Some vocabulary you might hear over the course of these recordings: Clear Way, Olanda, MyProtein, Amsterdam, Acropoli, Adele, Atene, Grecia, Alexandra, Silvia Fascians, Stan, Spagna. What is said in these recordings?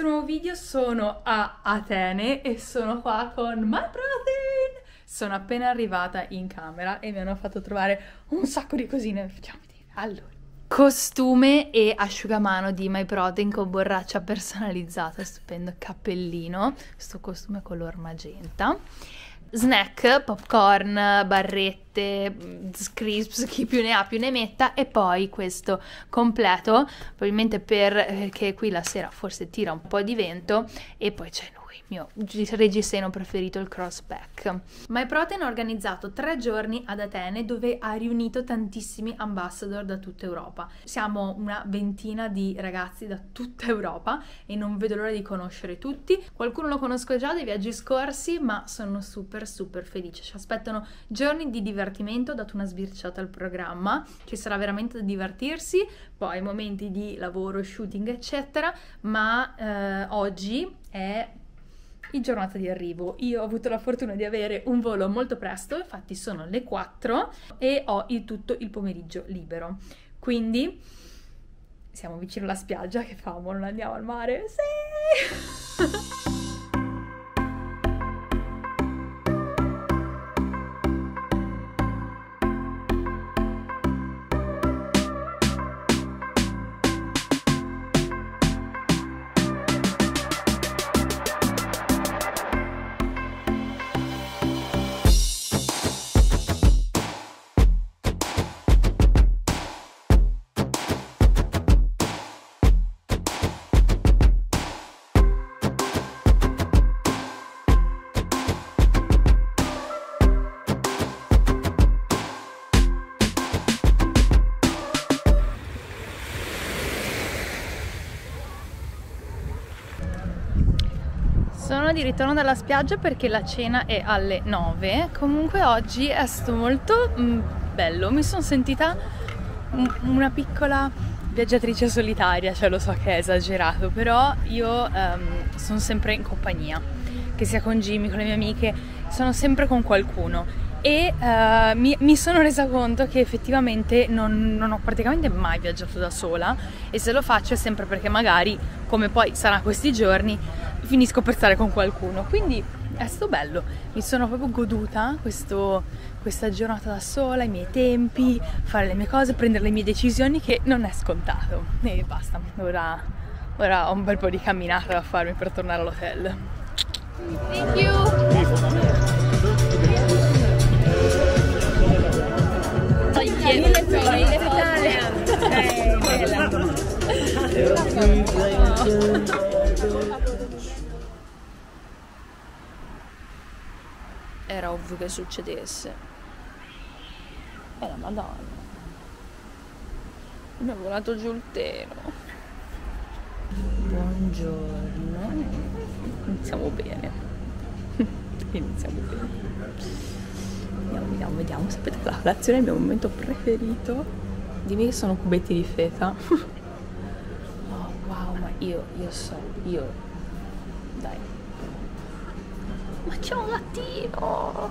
questo nuovo video sono a Atene e sono qua con MyProtein. Sono appena arrivata in camera e mi hanno fatto trovare un sacco di cosine. Facciamo vedere. Allora, costume e asciugamano di MyProtein con borraccia personalizzata, stupendo cappellino, questo costume color magenta. Snack, popcorn, barrette, crisps, chi più ne ha più ne metta, e poi questo completo, probabilmente perché qui la sera forse tira un po' di vento, e poi c'è lui, il mio reggiseno preferito, il crossback. MyProtein ha organizzato 3 giorni ad Atene dove ha riunito tantissimi ambassador da tutta Europa. Siamo una ventina di ragazzi da tutta Europa e non vedo l'ora di conoscere tutti. Qualcuno lo conosco già dai viaggi scorsi, ma sono super felice. Ci aspettano giorni di divertimento, ho dato una sbirciata al programma, ci sarà veramente da divertirsi, poi momenti di lavoro, shooting eccetera, ma oggi è la giornata di arrivo. Io ho avuto la fortuna di avere un volo molto presto, infatti sono le 4 e ho tutto il pomeriggio libero, quindi siamo vicino alla spiaggia. Che famo, non andiamo al mare? Sì! Sono di ritorno dalla spiaggia perché la cena è alle 9. Comunque oggi è stato molto bello, mi sono sentita una piccola viaggiatrice solitaria, cioè lo so che è esagerato, però io sono sempre in compagnia, che sia con Jimmy, con le mie amiche, sono sempre con qualcuno e mi sono resa conto che effettivamente non ho praticamente mai viaggiato da sola, e se lo faccio è sempre perché magari, come poi sarà questi giorni, finisco per stare con qualcuno, quindi è stato bello, mi sono proprio goduta questa giornata da sola, i miei tempi, fare le mie cose, prendere le mie decisioni, che non è scontato. E basta, ora ho un bel po' di camminata da farmi per tornare all'hotel. Thank you! Era ovvio che succedesse. La madonna, mi ha volato giù il telo. Buongiorno, iniziamo bene. Vediamo, sapete che la colazione è il mio momento preferito. Dimmi che sono cubetti di feta. Oh wow, ma io so. Dai. Ma c'è un gattino!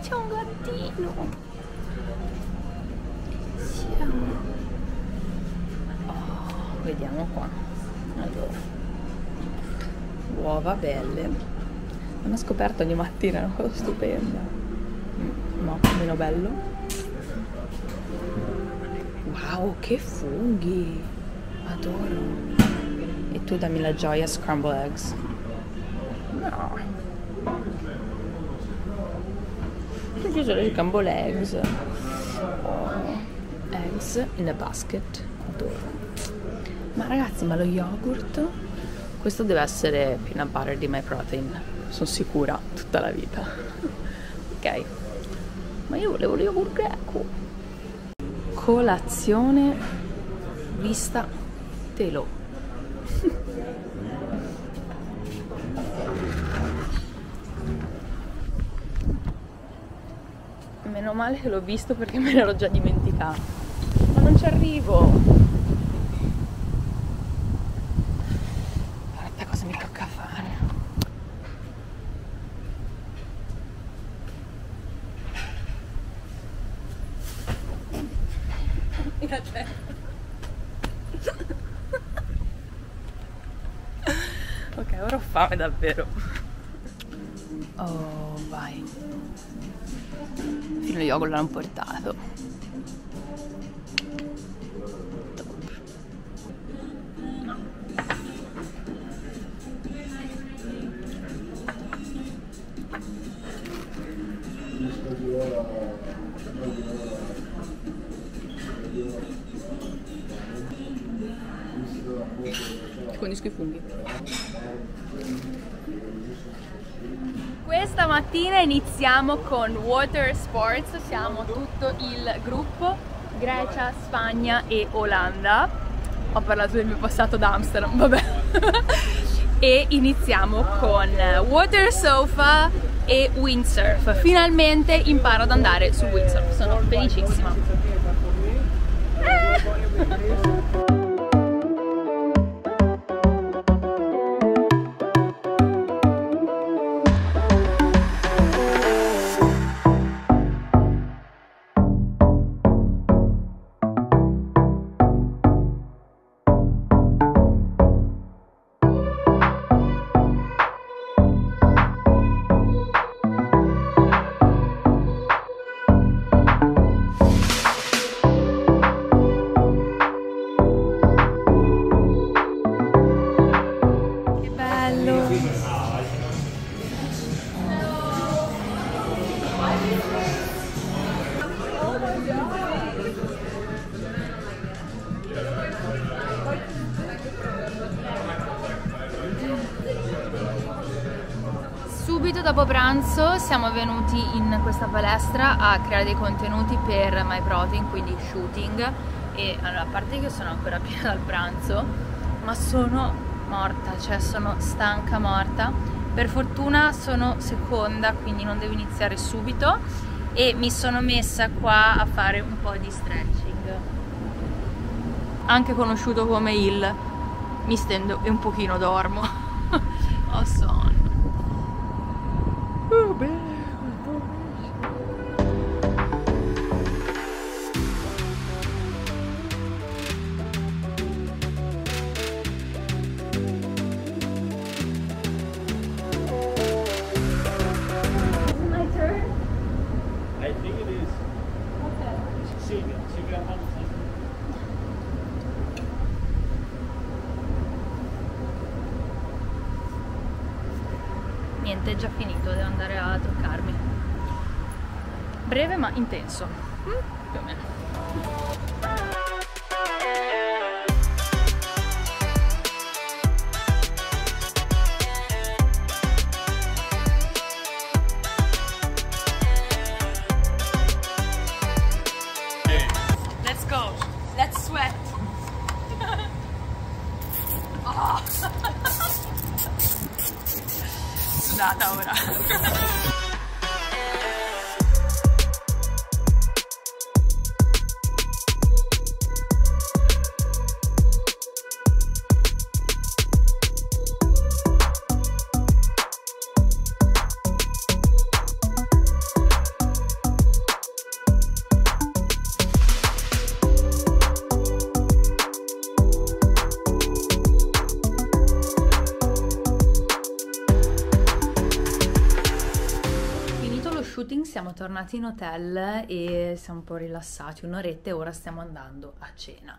C'è un gattino! Siamo... Oh, vediamo qua. Allora, uova belle. Non ho scoperto ogni mattina, è una cosa stupenda. No, meno bello. Wow, che funghi! Adoro! E tu dammi la gioia, scramble eggs. No! Ci sono le scramble eggs. Oh, eggs in a basket. Adoro. Ma ragazzi, ma lo yogurt? Questo deve essere peanut butter di MyProtein. Sono sicura tutta la vita. Ok. Ma io volevo lo yogurt greco. Colazione vista telo. Meno male che l'ho visto perché me l'ero già dimenticata. Ma non ci arrivo! Guarda cosa mi tocca fare. Mira te. fame davvero. Oh, vai. Fino a yogurt l'hanno portato. Top. Condisco i funghi. Questa mattina iniziamo con water sports, siamo tutto il gruppo, Grecia, Spagna e Olanda. Ho parlato del mio passato da Amsterdam, vabbè. E iniziamo con water sofa e windsurf. Finalmente imparo ad andare sul windsurf, sono felicissima. Subito dopo pranzo siamo venuti in questa palestra a creare dei contenuti per MyProtein, quindi shooting. E allora, a parte che sono ancora piena dal pranzo, ma sono morta, cioè sono stanca morta. Per fortuna sono seconda, quindi non devo iniziare subito, e mi sono messa qua a fare un po' di stretching, anche conosciuto come il mi stendo e un pochino dormo. Ho sonno. Niente, è già finito, devo andare a truccarmi. Breve ma intenso. Più o meno. Let's go. Let's sweat. Data ora. Siamo tornati in hotel e siamo un po' rilassati, un'oretta, e ora stiamo andando a cena.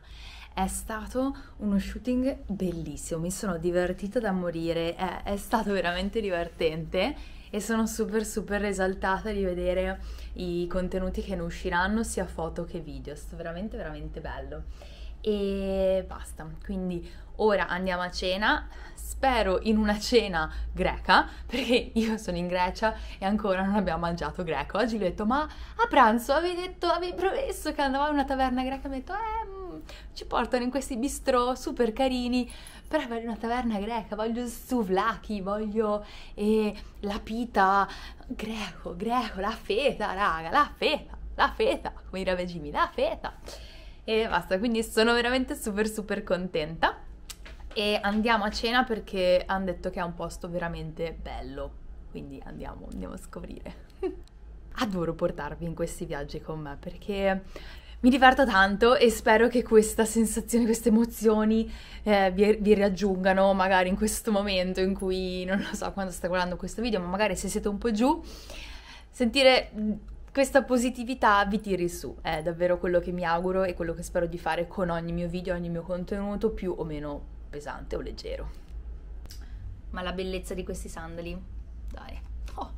È stato uno shooting bellissimo, mi sono divertita da morire, è stato veramente divertente e sono super super esaltata di vedere i contenuti che ne usciranno, sia foto che video. È stato veramente veramente bello. E basta, quindi ora andiamo a cena, spero in una cena greca, perché io sono in Grecia e ancora non abbiamo mangiato greco. Oggi gli ho detto: ma a pranzo avevi promesso che andavamo in una taverna greca? Mi ha detto: ci portano in questi bistrò super carini, però voglio una taverna greca, voglio souvlaki, voglio la pita, greco, la feta, raga, la feta, come dire a Gimi, la feta. E basta, quindi sono veramente super super contenta e andiamo a cena perché hanno detto che è un posto veramente bello, quindi andiamo a scoprire. Adoro portarvi in questi viaggi con me perché Mi diverto tanto e spero che questa sensazione, queste emozioni vi raggiungano magari in questo momento in cui, non lo so quando state guardando questo video, ma magari se siete un po' giù, sentire questa positività vi tiri su. È davvero quello che mi auguro e quello che spero di fare con ogni mio video, ogni mio contenuto, più o meno pesante o leggero. Ma la bellezza di questi sandali, dai, oh,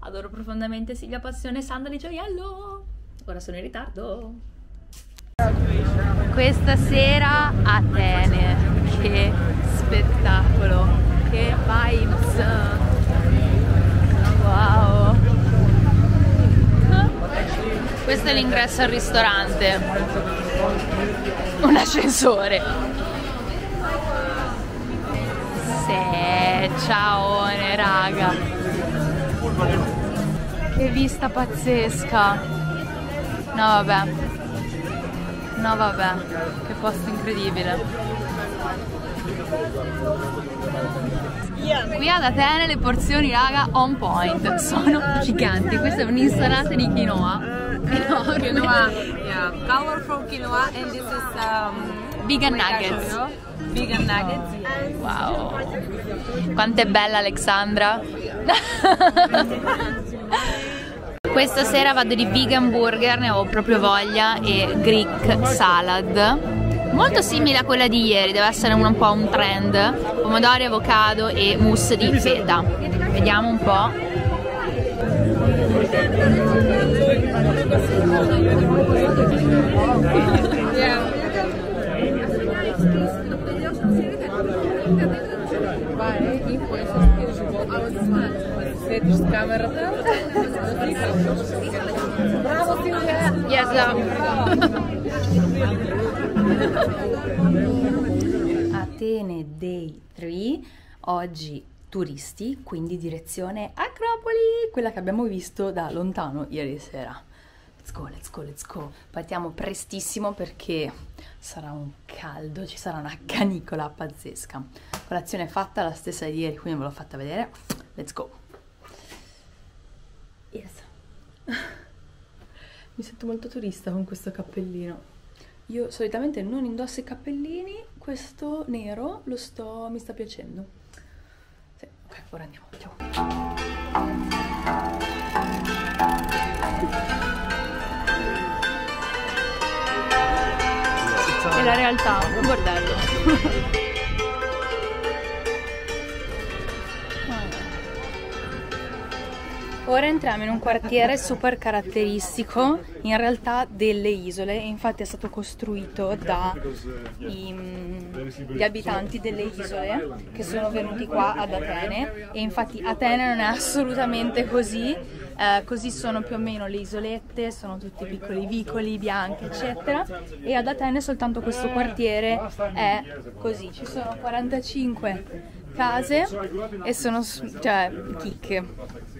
adoro profondamente Silvia Passione, sandali gioiello. Ora sono in ritardo. Questa sera Atene, che spettacolo, che vibes, wow. Questo è l'ingresso al ristorante, un ascensore. Se, ciaone raga, che vista pazzesca. No vabbè, no vabbè, che posto incredibile. Qui ad Atene le porzioni raga on point, sono giganti. Questa è un'insalata di quinoa. Quinoa, yeah, colorful quinoa, and this is vegan nuggets. Vegan nuggets. Wow. Quanto è bella Alexandra. Questa sera vado di vegan burger, ne ho proprio voglia, e Greek salad. Molto simile a quella di ieri, deve essere un po' un trend. Pomodori, avocado e mousse di feta. Vediamo un po'. Bravo Silvia! Yes! Atene Day 3, oggi turisti, quindi direzione Acropoli, quella che abbiamo visto da lontano ieri sera. Let's go, let's go, let's go. Partiamo prestissimo perché sarà un caldo, ci sarà una canicola pazzesca. Colazione è fatta, la stessa di ieri, quindi ve l'ho fatta vedere. Let's go. Yes. Mi sento molto turista con questo cappellino. Io solitamente non indosso i cappellini, questo nero mi sta piacendo. Sì, ok, ora andiamo, ciao. E la realtà, un bordello. Ora entriamo in un quartiere super caratteristico, in realtà delle isole, infatti è stato costruito dagli abitanti delle isole che sono venuti qua ad Atene, e infatti Atene non è assolutamente così, così sono più o meno le isolette, sono tutti piccoli vicoli bianchi eccetera, e ad Atene soltanto questo quartiere è così, ci sono 45 case e sono, cioè, chicche.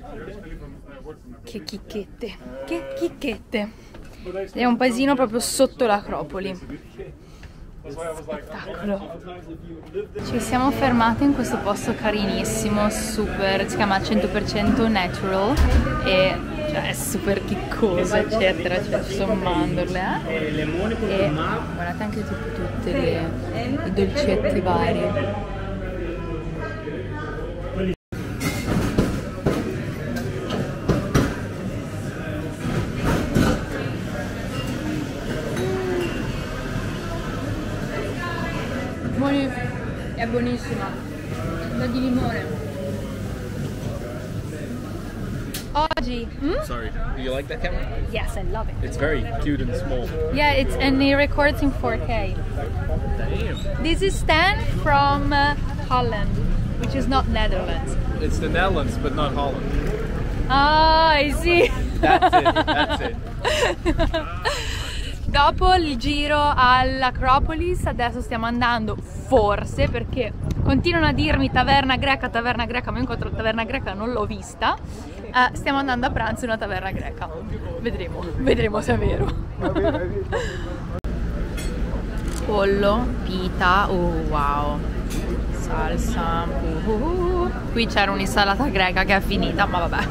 Che chicchette, che chicchette. È un paesino proprio sotto l'Acropoli. Spettacolo. Ci siamo fermati in questo posto carinissimo, super, si chiama 100% natural e cioè è super chiccoso eccetera, cioè ci sono mandorle e guardate anche tipo tutte i dolcetti vari. È buonissima, da di limone. Oggi. Sorry, do you like that camera? Yes, I love it. It's very cute and small. Yeah, it's and it records in 4K. Damn. This is Stan from Holland, which is not Netherlands. It's the Netherlands, but not Holland. Ah, I see. That's it. That's it. Dopo il giro all'Acropolis, adesso stiamo andando, forse, perché continuano a dirmi taverna greca, ma io incontro taverna greca, non l'ho vista. Stiamo andando a pranzo in una taverna greca. Vedremo, vedremo se è vero. Pollo, pita, oh wow, salsa, Qui c'era un'insalata greca che è finita, ma vabbè.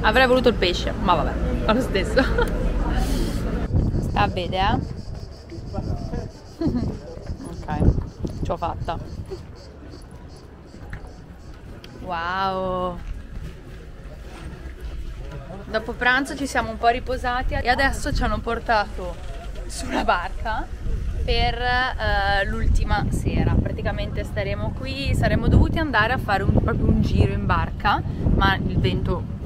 Avrei voluto il pesce, ma vabbè, fa lo stesso. A vedere, ok, ce l'ho fatta. Wow. Dopo pranzo ci siamo un po' riposati e adesso ci hanno portato sulla barca per l'ultima sera. Praticamente staremo qui, saremmo dovuti andare a fare proprio un giro in barca, ma il vento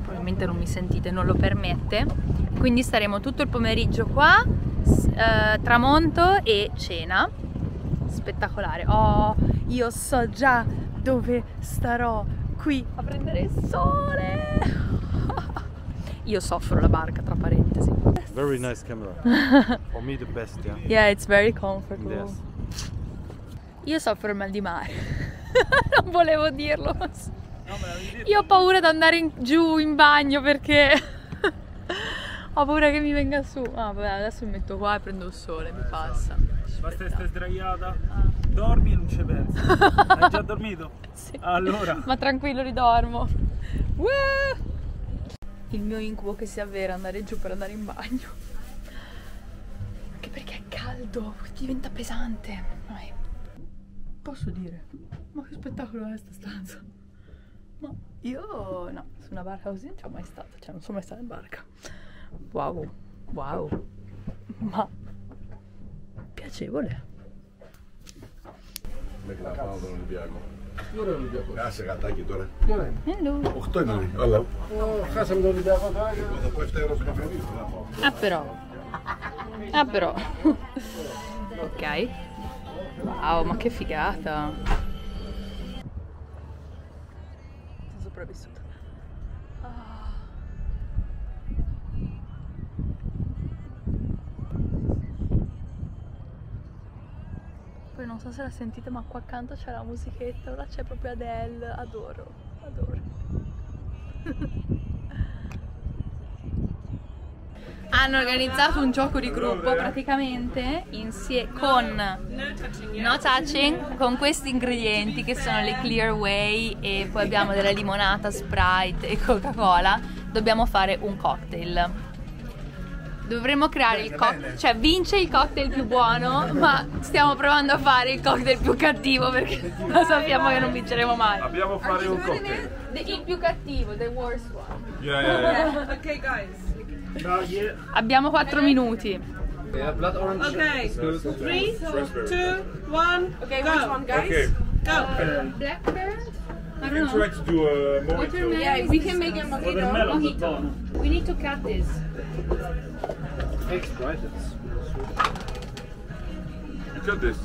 probabilmente non mi sentite, non lo permette, quindi staremo tutto il pomeriggio qua, tramonto e cena spettacolare. Oh, io so già dove starò, qui a prendere il sole. Io soffro la barca, tra parentesi. Very nice camera. For me the best, yeah. Yeah, it's very comfortable. Yes. Io soffro il mal di mare. Non volevo dirlo. Io ho paura di andare giù in bagno perché ho paura che mi venga su. Ah, vabbè, adesso mi metto qua e prendo il sole, mi passa. Ma se stai sdraiata, dormi e non ci pensi. Hai già dormito? Sì. Allora. Ma tranquillo, ridormo. Il mio incubo che sia vero, andare giù per andare in bagno. Anche perché è caldo, diventa pesante. Vai. Posso dire? Ma che spettacolo è sta stanza? Ma io no, su una barca così non c'ho mai stata, cioè non sono mai stata in barca. Wow, wow. Ma piacevole. Ah però. Ah però. Ok. Wow, ma che figata. Sono sopravvissuta. Poi non so se la sentite, ma qua accanto c'è la musichetta, ora c'è proprio Adele, adoro, adoro. Hanno organizzato un gioco di gruppo praticamente con no touching, con questi ingredienti che sono le Clear Way, e poi abbiamo della limonata, Sprite e Coca-Cola. Dobbiamo fare un cocktail. Dovremmo creare il cocktail, cioè vince il cocktail più buono, ma stiamo provando a fare il cocktail più cattivo perché lo sappiamo che non vinceremo mai. Abbiamo fare un cocktail. Il più cattivo, the worst one. Yeah, yeah, yeah. Ok guys. No, yeah. Abbiamo 4 minuti. Ok, 3, 2, 1, ok, which one guys? Okay. Go! Blackberry? I don't know. To do a mojito. Yeah, we can make a mojito. Mojito. We need to cut this. You cut this?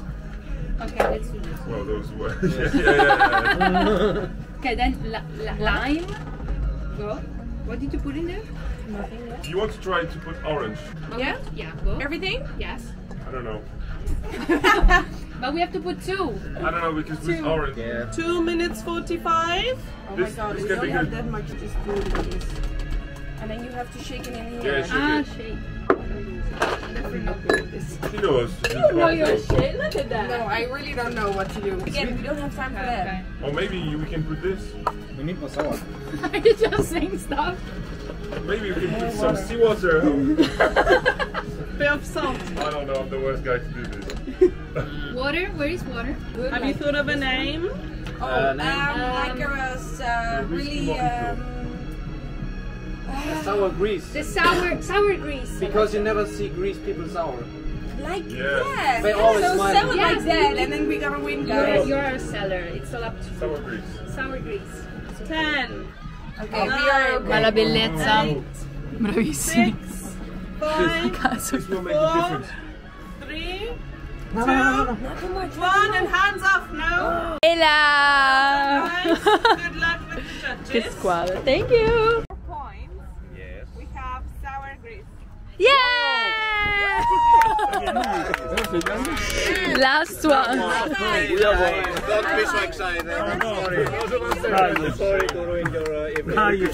Okay, let's do this. Well, those were... yeah, yeah, yeah, yeah. Okay, then lime. Go. What did you put in there? Do you want to try to put orange? Yeah? Yeah. Go. Everything? Yes. I don't know. But we have to put 2. I don't know because with orange. Yeah. 2 minutes 45. Oh my god, we don't have that much. Just do this. And then you have to shake it in here. Yeah, shake. I'm definitely not good at this. She knows. You know your shit. Look at that. No, I really don't know what to do. Again, we don't have time for that. Or maybe we can put this. We need more someone. Are you just saying stuff? Maybe we can put some seawater. Bit of salt. I don't know, I'm the worst guy to do this. Water? Where is water? Good. Have you thought of a name? Like a really... sour grease. The sour grease. Because you never see Greece people sour. Like that. They always smile. So like that, and then we gotta win. You're a seller. It's all up to you. Sour grease. Sour grease. 10. Okay, ma la bellezza, bravissimi. 6, 5, 4, 3, 2, 1 and hands off now. Ella! Good luck with the judges. Che squadra. Thank you. 4 points. Yes. We have sour grease. Yeah! Last one. Don't be so excited. I'm sorry. Sorry to ruin your evening. What are you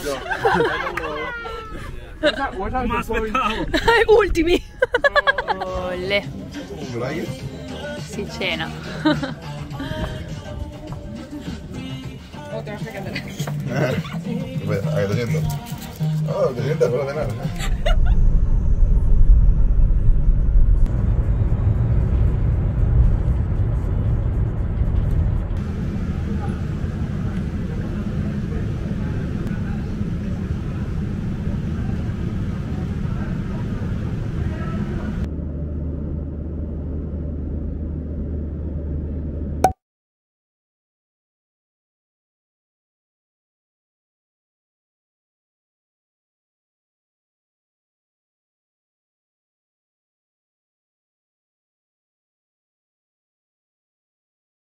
doing? Ultimi. Olè. Si cena. Hai 200. Oh, 200 per la denaro.